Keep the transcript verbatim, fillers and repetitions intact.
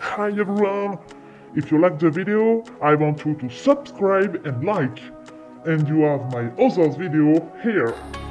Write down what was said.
Hi everyone, if you like the video, I want you to subscribe and like, and you have my other video here.